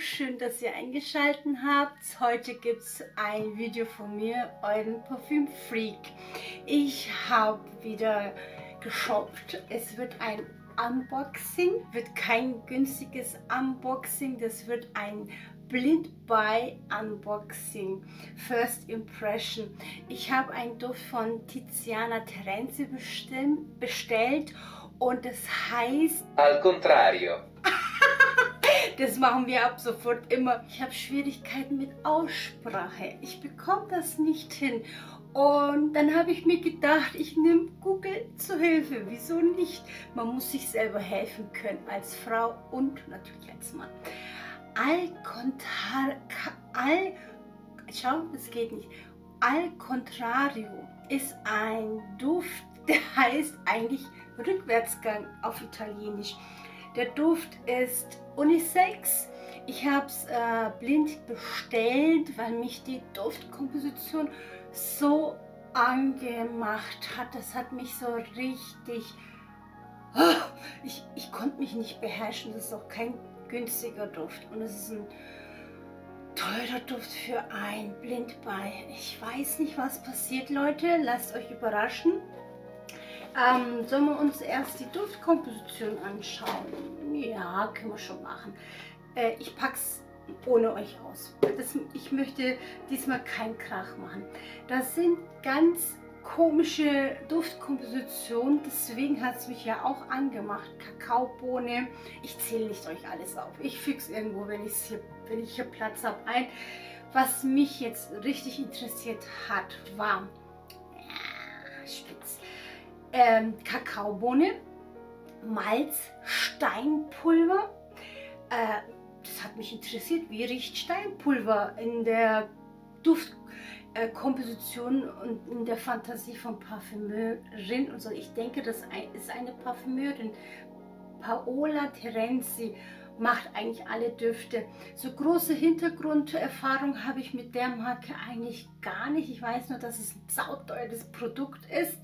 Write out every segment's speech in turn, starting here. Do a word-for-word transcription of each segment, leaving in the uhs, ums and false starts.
schön, dass ihr eingeschaltet habt. Heute gibt es ein Video von mir, euren Parfüm-Freak. Ich habe wieder geshoppt. Es wird ein Unboxing, wird kein günstiges Unboxing, das wird ein Blind-Buy-Unboxing, First Impression. Ich habe einen Duft von Tiziana Terenzi bestellt und das heißt Al contrario. Das machen wir ab sofort immer. Ich habe Schwierigkeiten mit Aussprache. Ich bekomme das nicht hin. Und dann habe ich mir gedacht, ich nehme Google zu Hilfe. Wieso nicht? Man muss sich selber helfen können, als Frau und natürlich als Mann. Al contrario, schau, das geht nicht. Al contrario ist ein Duft, der heißt eigentlich Rückwärtsgang auf Italienisch. Der Duft ist Unisex. Ich habe es äh, blind bestellt, weil mich die Duftkomposition so angemacht hat. Das hat mich so richtig... Oh, ich, ich konnte mich nicht beherrschen. Das ist auch kein günstiger Duft. Und es ist ein teurer Duft für ein Blind-Buy. Ich weiß nicht, was passiert, Leute. Lasst euch überraschen. Ähm, sollen wir uns erst die Duftkomposition anschauen? Ja, können wir schon machen. Äh, ich pack's ohne euch aus. Das, ich möchte diesmal keinen Krach machen. Das sind ganz komische Duftkompositionen, deswegen hat es mich ja auch angemacht. Kakaobohne, ich zähle nicht euch alles auf. Ich füge irgendwo, wenn, hier, wenn ich hier Platz habe, ein. Was mich jetzt richtig interessiert hat, war ja, spitz. Ähm, Kakaobohne, Malz, Steinpulver. Äh, das hat mich interessiert, wie riecht Steinpulver in der Duftkomposition äh, und in der Fantasie von Parfümeurin und so. Ich denke, das ist eine Parfümeurin. Paola Terenzi macht eigentlich alle Düfte. So große Hintergrunderfahrung habe ich mit der Marke eigentlich gar nicht. Ich weiß nur, dass es ein sauteures Produkt ist.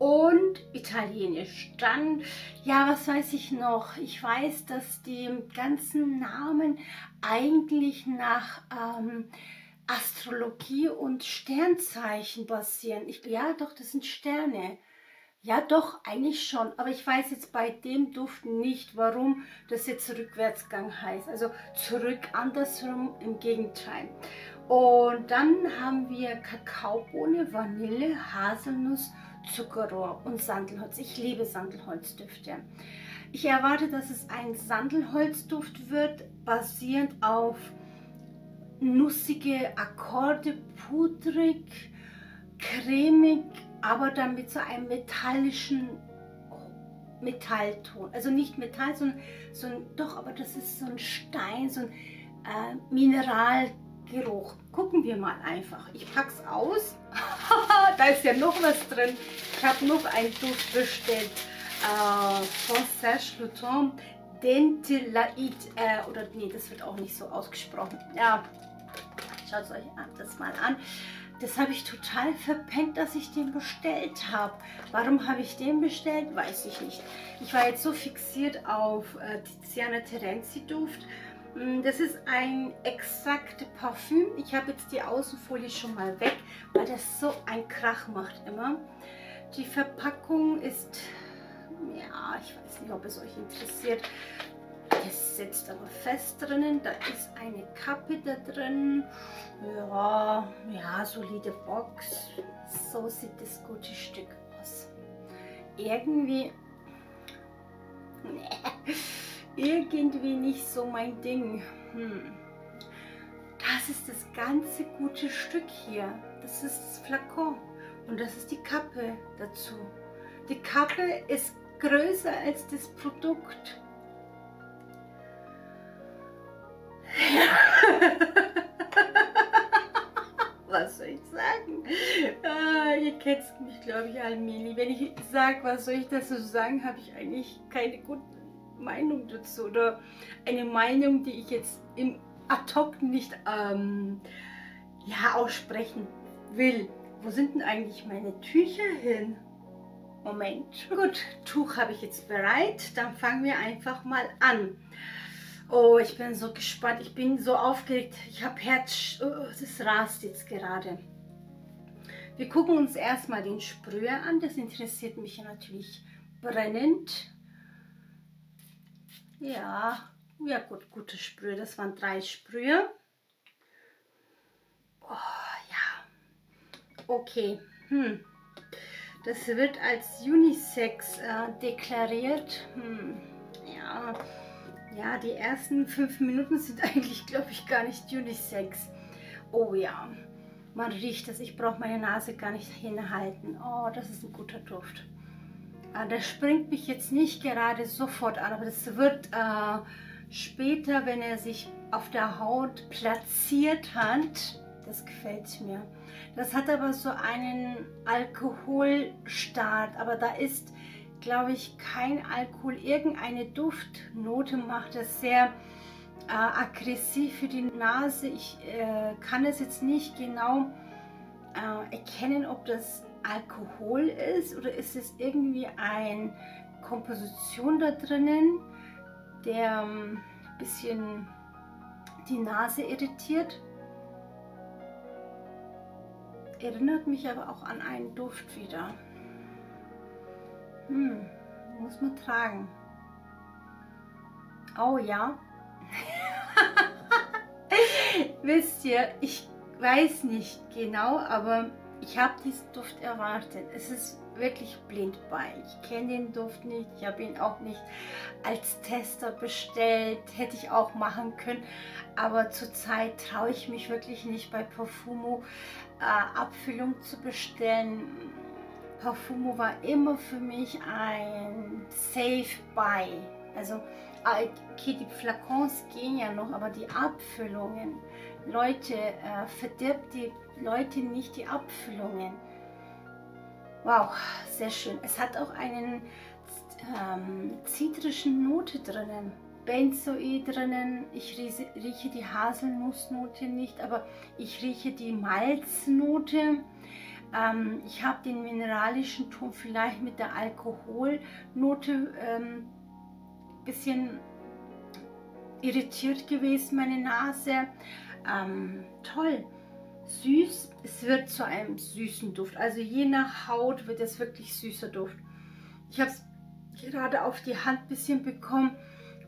Und italienisch. Dann, ja, was weiß ich noch? Ich weiß, dass die ganzen Namen eigentlich nach ähm, Astrologie und Sternzeichen basieren. Ich, ja, doch, das sind Sterne. Ja, doch, eigentlich schon. Aber ich weiß jetzt bei dem Duft nicht, warum das jetzt Rückwärtsgang heißt. Also zurück, andersrum, im Gegenteil. Und dann haben wir Kakaobohne, Vanille, Haselnuss, Zuckerrohr und Sandelholz. Ich liebe Sandelholzdüfte. Ich erwarte, dass es ein Sandelholzduft wird, basierend auf nussige Akkorde, pudrig, cremig, aber dann mit so einem metallischen Metallton. Also nicht Metall, sondern so ein, doch, aber das ist so ein Stein, so ein äh, Mineralgeruch. Gucken wir mal einfach. Ich pack's aus. Da ist ja noch was drin. Ich habe noch einen Duft bestellt äh, von Serge Lutens, Dent de Lait, äh, oder nee, das wird auch nicht so ausgesprochen. Ja, schaut euch das mal an. Das habe ich total verpennt, dass ich den bestellt habe. Warum habe ich den bestellt, weiß ich nicht. Ich war jetzt so fixiert auf äh, Tiziana Terenzi Duft. Das ist ein exaktes Parfüm. Ich habe jetzt die Außenfolie schon mal weg, weil das so ein Krach macht immer. Die Verpackung ist, ja, ich weiß nicht, ob es euch interessiert. Das sitzt aber fest drinnen. Da ist eine Kappe da drin. Ja, ja, solide Box. So sieht das gute Stück aus. Irgendwie... Nee. Irgendwie nicht so mein Ding. Hm. Das ist das ganze gute Stück hier. Das ist das Flakon und das ist die Kappe dazu. Die Kappe ist größer als das Produkt. Was soll ich sagen? Ah, ihr kennt mich, glaube ich, allmählich. Wenn ich sage, was soll ich dazu sagen, habe ich eigentlich keine guten Meinung dazu oder eine Meinung, die ich jetzt im ad hoc nicht ähm, ja, aussprechen will. Wo sind denn eigentlich meine Tücher hin? Moment. Gut, Tuch habe ich jetzt bereit. Dann fangen wir einfach mal an. Oh, ich bin so gespannt, ich bin so aufgeregt, ich habe Herz, oh, es rast jetzt gerade. Wir gucken uns erstmal den Sprüher an, das interessiert mich natürlich brennend. Ja, ja gut, gute Sprüher, das waren drei Sprüher. Oh ja, okay, hm. Das wird als Unisex äh, deklariert, hm. Ja. Ja, die ersten fünf Minuten sind eigentlich, glaube ich, gar nicht Unisex. Oh ja, man riecht das. Ich brauche meine Nase gar nicht hinhalten. Oh, das ist ein guter Duft. Das springt mich jetzt nicht gerade sofort an, aber das wird äh, später, wenn er sich auf der Haut platziert hat. Das gefällt mir. Das hat aber so einen Alkoholstart, aber da ist... glaube ich, kein Alkohol, irgendeine Duftnote macht das sehr äh, aggressiv für die Nase. Ich äh, kann es jetzt nicht genau äh, erkennen, ob das Alkohol ist oder ist es irgendwie eine Komposition da drinnen, der ähm, ein bisschen die Nase irritiert. Erinnert mich aber auch an einen Duft wieder. Hm, muss man tragen. Oh ja. Wisst ihr, ich weiß nicht genau, aber ich habe diesen Duft erwartet. Es ist wirklich blind bei. Ich kenne den Duft nicht. Ich habe ihn auch nicht als Tester bestellt. Hätte ich auch machen können. Aber zurzeit traue ich mich wirklich nicht, bei Parfumo äh, Abfüllung zu bestellen. Parfumo war immer für mich ein Safe Buy. Also, okay, die Flakons gehen ja noch, aber die Abfüllungen, Leute, äh, verdirbt die Leute nicht die Abfüllungen. Wow, sehr schön. Es hat auch einen ähm, zitrischen Note drinnen, Benzoe drinnen. Ich rieche, rieche die Haselnussnote nicht, aber ich rieche die Malznote. Ähm, ich habe den mineralischen Ton vielleicht mit der Alkoholnote ähm, bisschen irritiert gewesen, meine Nase. Ähm, toll, süß, es wird zu einem süßen Duft. Also je nach Haut wird es wirklich süßer Duft. Ich habe es gerade auf die Hand ein bisschen bekommen.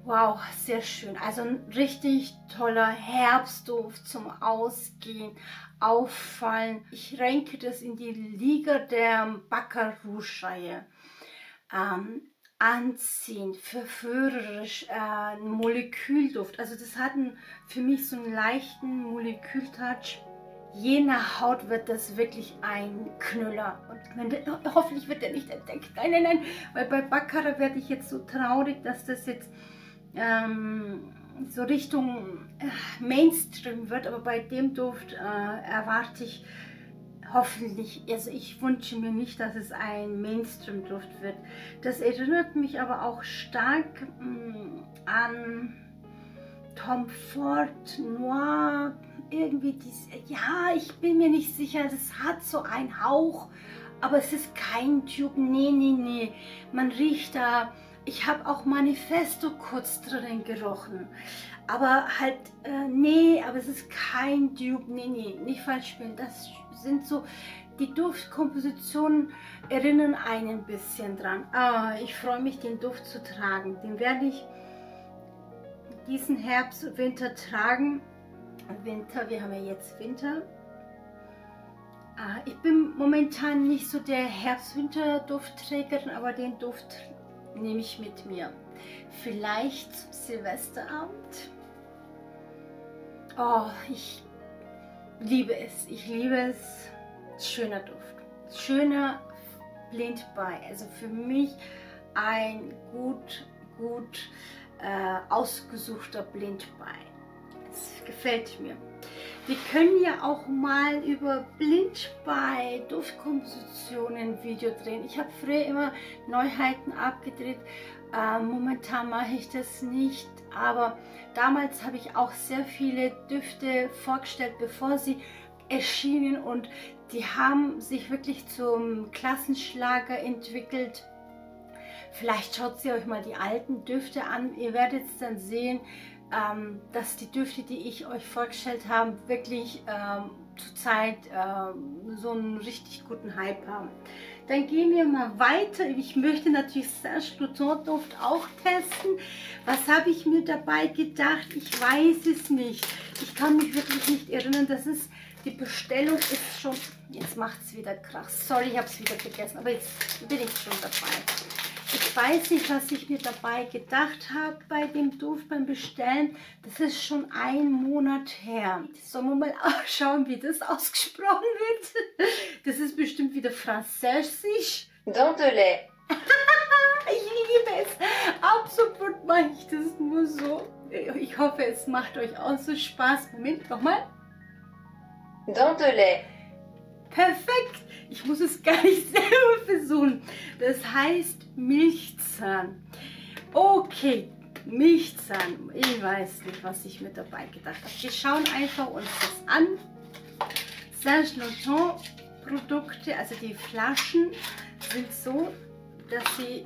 Wow, sehr schön. Also ein richtig toller Herbstduft zum Ausgehen, Auffallen. Ich ranke das in die Liga der Baccarat Rouge-Reihe. Ähm, anziehen, verführerisch, äh, Molekülduft. Also das hat einen, für mich so einen leichten Molekültouch. Je nach Haut wird das wirklich ein Knüller. Und wenn der, hoffentlich wird er nicht entdeckt. Nein, nein, nein, weil bei Baccarat werde ich jetzt so traurig, dass das jetzt... Ähm, so Richtung Mainstream wird, aber bei dem Duft äh, erwarte ich hoffentlich, also ich wünsche mir nicht, dass es ein Mainstream-Duft wird. Das erinnert mich aber auch stark mh, an Tom Ford Noir, irgendwie dies, ja, ich bin mir nicht sicher, das hat so einen Hauch, aber es ist kein Dupe, nee, nee, nee, man riecht da. Ich habe auch Manifesto kurz drin gerochen, aber halt, äh, nee, aber es ist kein Dupe, nee, nee, nicht falsch spielen. Das sind so, die Duftkompositionen erinnern einen ein bisschen dran. Ah, ich freue mich, den Duft zu tragen. Den werde ich diesen Herbst und Winter tragen. Winter, wir haben ja jetzt Winter. Ah, ich bin momentan nicht so der Herbst-Winter-Duftträgerin, aber den Duft nehme ich mit mir. Vielleicht zum Silvesterabend. Oh, ich liebe es. Ich liebe es. Schöner Duft. Schöner blind bei. Also für mich ein gut, gut äh, ausgesuchter blind bei. Es gefällt mir. Wir können ja auch mal über blind bei Duftkompositionen Video drehen. Ich habe früher immer Neuheiten abgedreht. Äh, momentan mache ich das nicht, aber damals habe ich auch sehr viele Düfte vorgestellt, bevor sie erschienen, und die haben sich wirklich zum Klassenschlager entwickelt. Vielleicht schaut ihr euch mal die alten Düfte an. Ihr werdet es dann sehen, ähm, dass die Düfte, die ich euch vorgestellt habe, wirklich ähm, zurzeit ähm, so einen richtig guten Hype haben. Dann gehen wir mal weiter. Ich möchte natürlich Serge Lutens Duft auch testen. Was habe ich mir dabei gedacht? Ich weiß es nicht. Ich kann mich wirklich nicht erinnern. Das ist, die Bestellung ist schon... Jetzt macht es wieder krass. Sorry, ich habe es wieder vergessen. Aber jetzt bin ich schon dabei. Ich weiß nicht, was ich mir dabei gedacht habe bei dem Duft beim Bestellen. Das ist schon ein Monat her. Jetzt sollen wir mal schauen, wie das ausgesprochen wird. Das ist bestimmt wieder französisch. Dent de Lait. Ich liebe es. Absolut mache ich das nur so. Ich hoffe, es macht euch auch so Spaß. Moment, nochmal. Dent de Lait. Perfekt. Ich muss es gar nicht selber versuchen. Das heißt Milchzahn. Okay, Milchzahn. Ich weiß nicht, was ich mir dabei gedacht habe. Wir schauen einfach uns das an. Serge Lutens Produkte, also die Flaschen, sind so, dass sie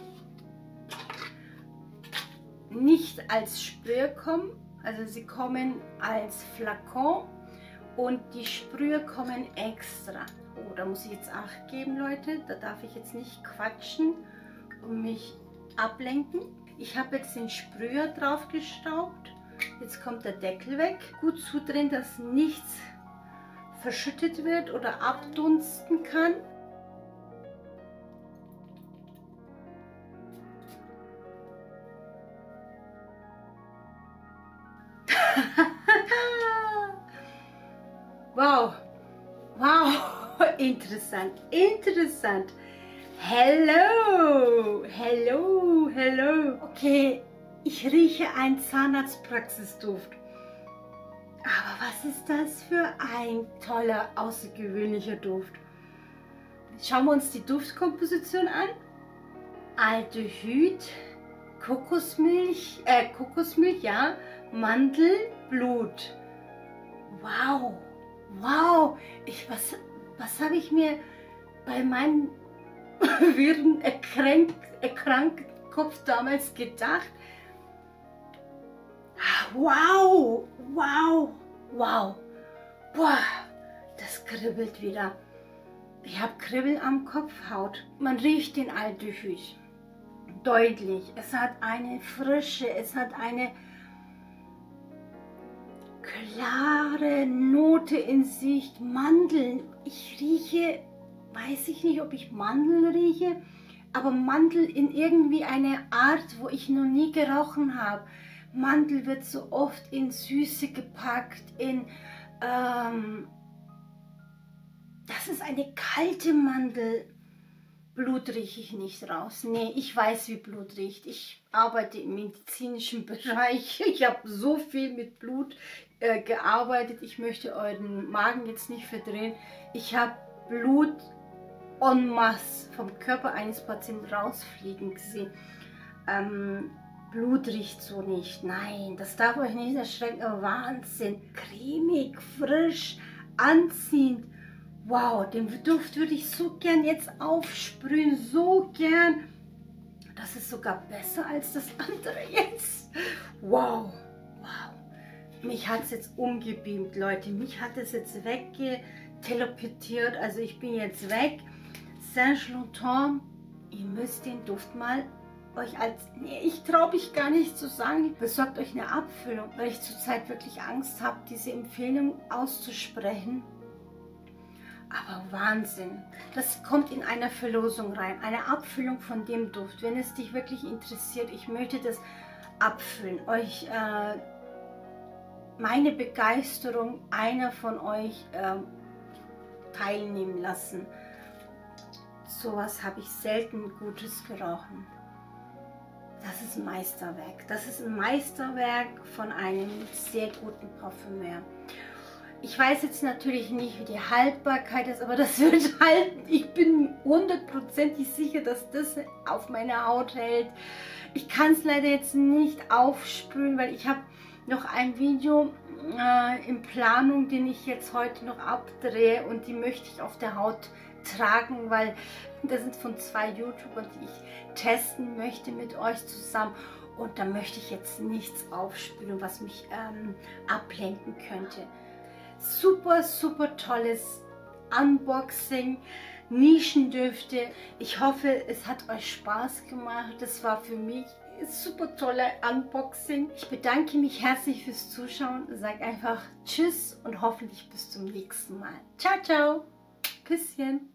nicht als Sprühe kommen. Also sie kommen als Flakon und die Sprühe kommen extra. Oh, da muss ich jetzt Acht geben, Leute. Da darf ich jetzt nicht quatschen und mich ablenken. Ich habe jetzt den Sprüher drauf gestaubt. Jetzt kommt der Deckel weg. Gut zudrehen, dass nichts verschüttet wird oder abdunsten kann. Wow, wow. Interessant, interessant. Hello, hello, hello. Okay, ich rieche einen Zahnarztpraxisduft. Aber was ist das für ein toller, außergewöhnlicher Duft? Schauen wir uns die Duftkomposition an. Aldehyd, Kokosmilch, äh, Kokosmilch, ja, Mandel, Blut. Wow, wow. Ich was... Was habe ich mir bei meinem wirren, erkrank, erkrankten Kopf damals gedacht? Wow, wow, wow. Boah, das kribbelt wieder. Ich habe Kribbeln am Kopfhaut. Man riecht den Aldehyd deutlich. Es hat eine Frische, es hat eine klare Note in Sicht. Mandeln. Ich rieche, weiß ich nicht, ob ich Mandeln rieche, aber Mandel in irgendwie eine Art, wo ich noch nie gerochen habe. Mandel wird so oft in Süße gepackt, in, ähm, das ist eine kalte Mandel. Blut rieche ich nicht raus. Nee, ich weiß, wie Blut riecht. Ich arbeite im medizinischen Bereich. Ich habe so viel mit Blut äh, gearbeitet. Ich möchte euren Magen jetzt nicht verdrehen. Ich habe Blut en masse vom Körper eines Patienten rausfliegen gesehen. Ähm, Blut riecht so nicht. Nein, das darf euch nicht erschrecken. Wahnsinn. Cremig, frisch, anziehend. Wow, den Duft würde ich so gern jetzt aufsprühen, so gern. Das ist sogar besser als das andere jetzt. Wow, wow. Mich hat es jetzt umgebeamt, Leute. Mich hat es jetzt weggeteleportiert. Also ich bin jetzt weg. Serge Lutens, ihr müsst den Duft mal euch als... Nee, ich traue mich gar nicht zu sagen. Besorgt euch eine Abfüllung, weil ich zurzeit wirklich Angst habe, diese Empfehlung auszusprechen. Aber Wahnsinn, das kommt in einer Verlosung rein, eine Abfüllung von dem Duft. Wenn es dich wirklich interessiert, ich möchte das abfüllen, euch äh, meine Begeisterung einer von euch äh, teilnehmen lassen. Sowas habe ich selten Gutes gerochen. Das ist ein Meisterwerk, das ist ein Meisterwerk von einem sehr guten Parfümeur. Ich weiß jetzt natürlich nicht, wie die Haltbarkeit ist, aber das wird halten. Ich bin hundertprozentig sicher, dass das auf meiner Haut hält. Ich kann es leider jetzt nicht aufsprühen, weil ich habe noch ein Video äh, in Planung, den ich jetzt heute noch abdrehe und die möchte ich auf der Haut tragen, weil das sind von zwei YouTubern, die ich testen möchte mit euch zusammen. und da möchte ich jetzt nichts aufspülen, was mich ähm, ablenken könnte. Super, super tolles Unboxing, Nischendüfte. Ich hoffe, es hat euch Spaß gemacht. Das war für mich ein super tolle Unboxing. Ich bedanke mich herzlich fürs Zuschauen. Sag einfach Tschüss und hoffentlich bis zum nächsten Mal. Ciao, ciao. Küsschen.